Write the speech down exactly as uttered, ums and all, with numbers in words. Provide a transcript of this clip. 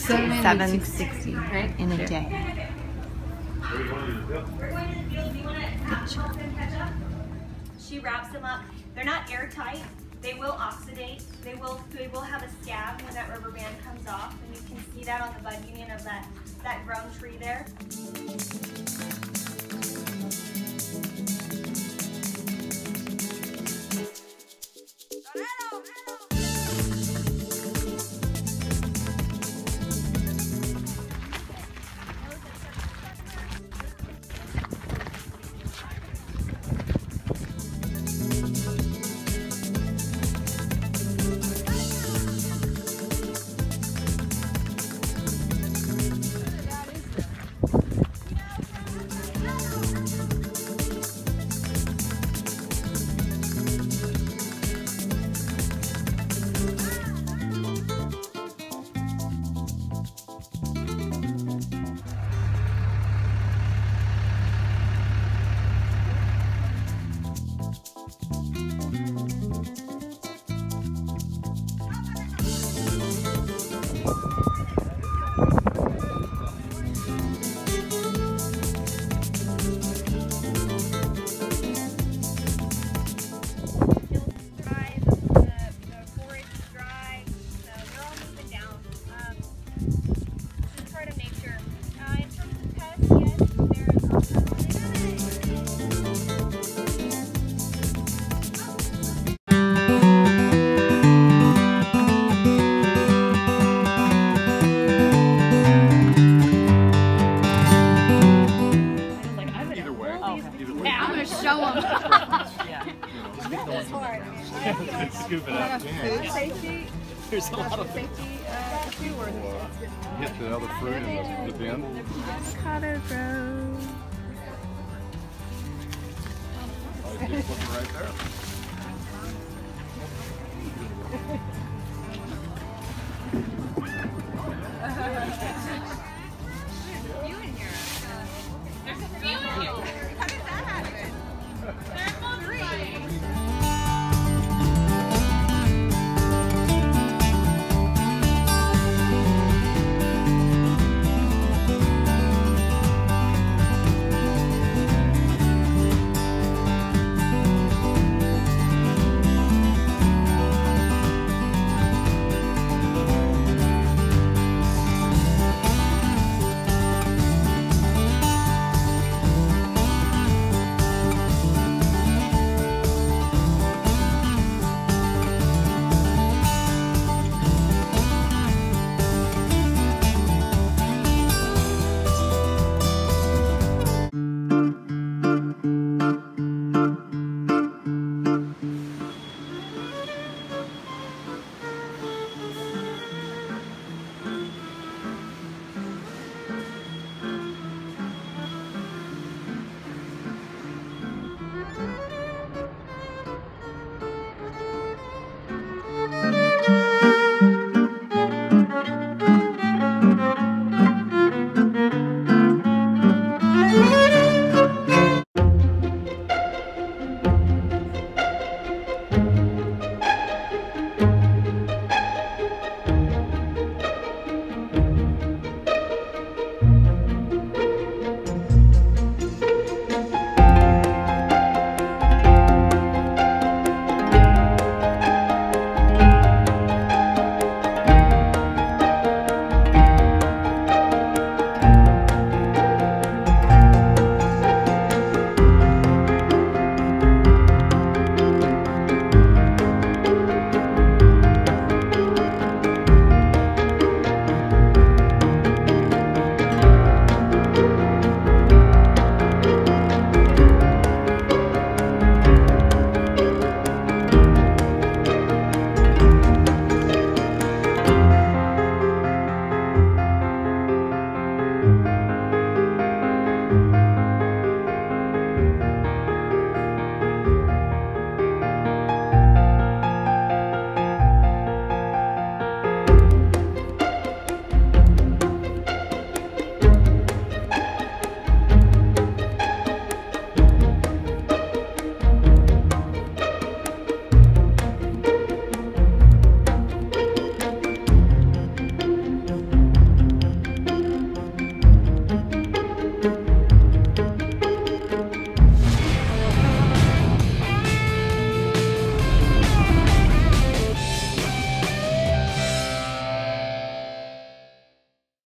seven sixty right? in a sure. day. She wraps them up. They're not airtight. They will oxidate. They will they will have a scab when that rubber band comes off, and you can see that on the bud union of that that grown tree there. Scoop it up. Food safety. There's a lot of safety. Get the other fruit in the bin. Avocado rose. Right there.